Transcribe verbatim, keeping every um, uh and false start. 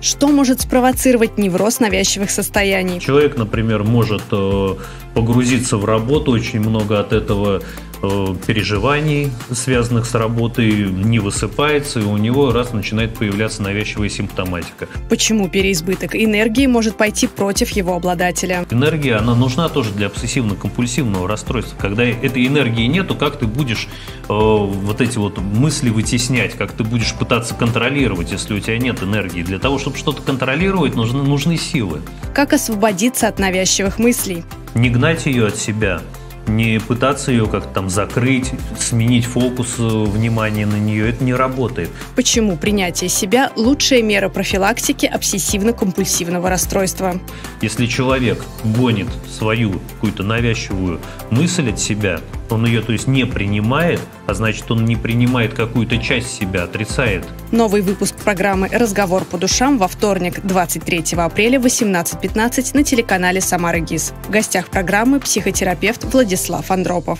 Что может спровоцировать невроз навязчивых состояний? Человек, например, может погрузиться в работу, очень много от этого переживаний, связанных с работой, не высыпается, и у него раз начинает появляться навязчивая симптоматика. Почему переизбыток энергии может пойти против его обладателя? Энергия, она нужна тоже для обсессивно-компульсивного расстройства. Когда этой энергии нету, как ты будешь э, вот эти вот мысли вытеснять, как ты будешь пытаться контролировать, если у тебя нет энергии? Для того, чтобы что-то контролировать, нужны, нужны силы. Как освободиться от навязчивых мыслей? Не гнать ее от себя. Не пытаться ее как-то там закрыть, сменить фокус внимания на нее, это не работает. Почему принятие себя – лучшая мера профилактики обсессивно-компульсивного расстройства? Если человек гонит свою какую-то навязчивую мысль от себя, он ее, то есть, не принимает, а значит, он не принимает какую-то часть себя, отрицает. Новый выпуск программы «Разговор по душам» во вторник, двадцать третьего апреля в восемнадцать пятнадцать на телеканале «Самара-ГИС». В гостях программы психотерапевт Владислав Андропов.